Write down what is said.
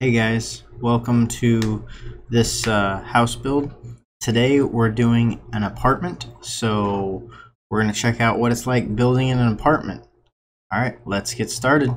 Hey guys, welcome to this house build. Today we're doing an apartment, so we're going to check out what it's like building in an apartment. Alright, let's get started.